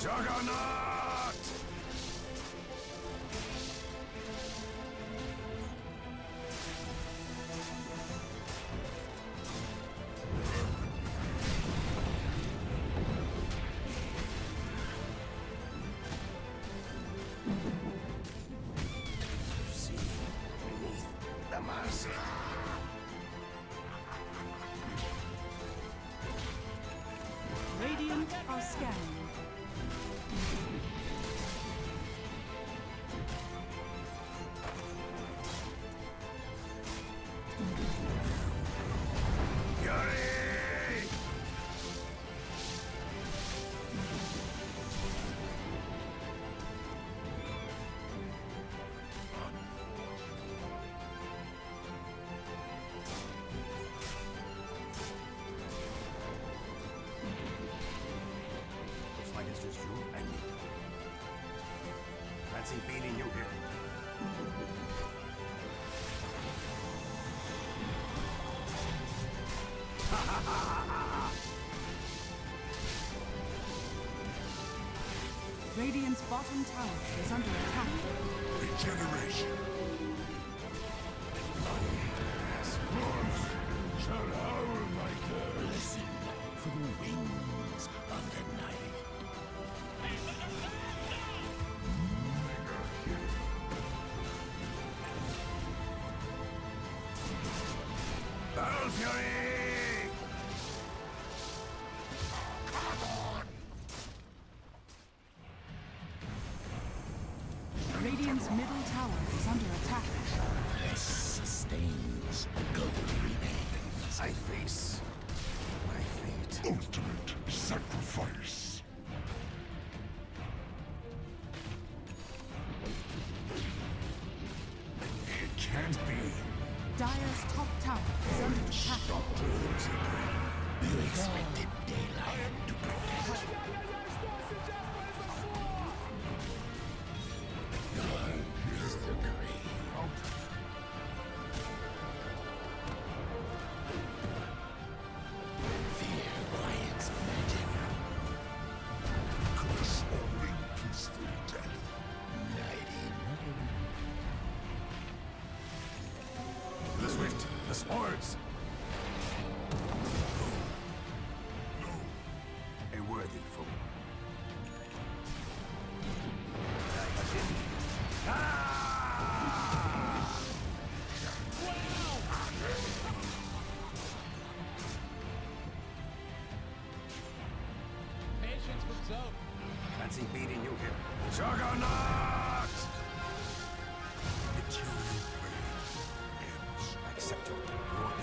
Juggernaut! You see beneath the mask. Radiant are scanning. Fancy beating you here. Radiant's bottom tower is under attack. Regeneration. Yes, Lord, shall howl like a listen from the wings of the night. Fury! Come on! Radiant's middle tower is under attack. Less sustains, gold remains. I face my fate. Ultimate sacrifice. It can't be. Dire's top tower is under attack. You expected Daylight to protect. God is the grave. Fear riots magic. Curse only peaceful death. The swords! No. A worthy fool. Ah! Wow. Patience was up. Fancy beating you here. Juggernaut! The children. Except you won't be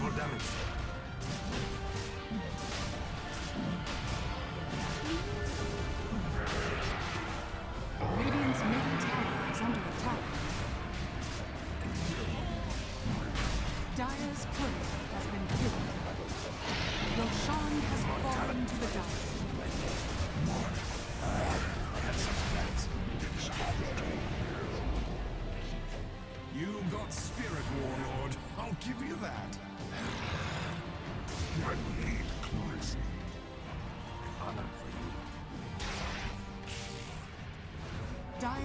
Double damage. Radiant's middle tower is under attack. Dire's turret has been killed. Roshan has fallen to the dust. You got spirit, warlord. I'll give you that. I need cleansing. Honor for you. Dire's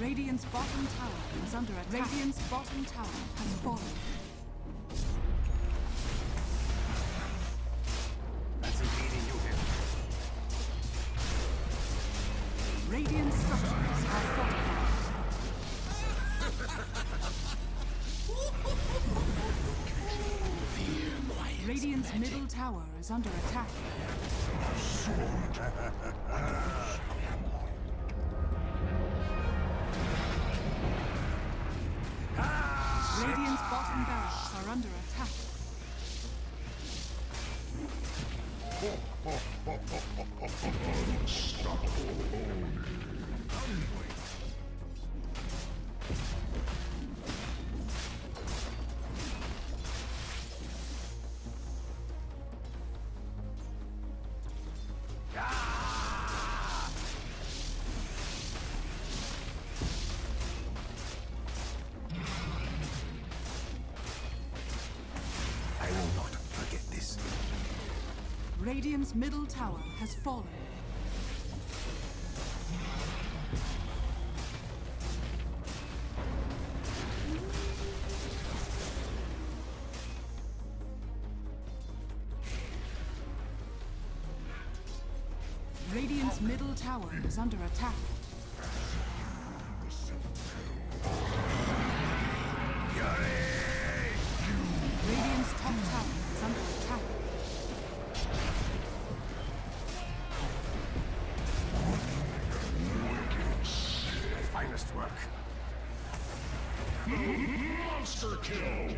Radiant's bottom tower is under attack. Radiant's bottom tower has fallen. Radiant structures are fortified. Radiant's middle tower is under attack. Ah! Radiant's middle tower has fallen. Radiant's middle tower is under attack. Radiant's top tower is under attack. Monster kill!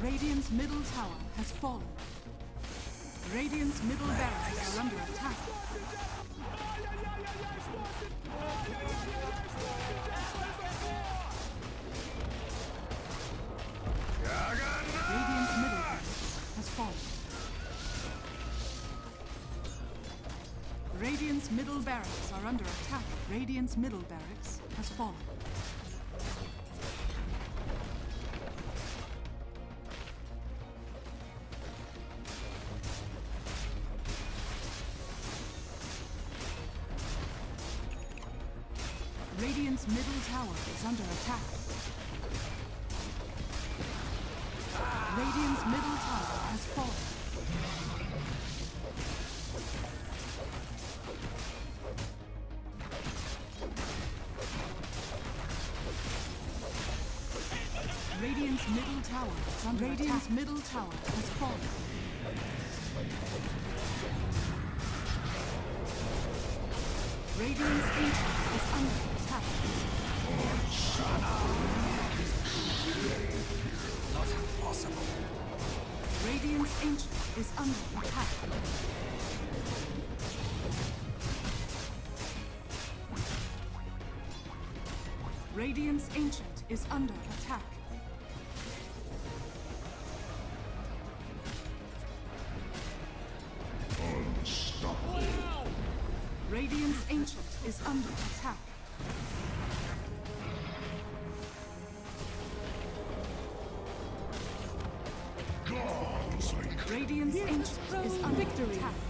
Radiant's middle tower has fallen. Radiant's middle barracks are under attack. Radiant's middle barracks has fallen. Radiant's middle barracks are under attack. Radiant's middle barracks has fallen. Radiant's middle tower is under attack. Radiant's middle tower has fallen. Radiant's middle tower is under attack. Radiant's middle tower has fallen. Radiant's ancient is under attack. Not possible. Radiant's ancient is under attack. Radiant's ancient is under attack. Unstoppable. Radiant's ancient is under attack. Radiant's ancient is under attack.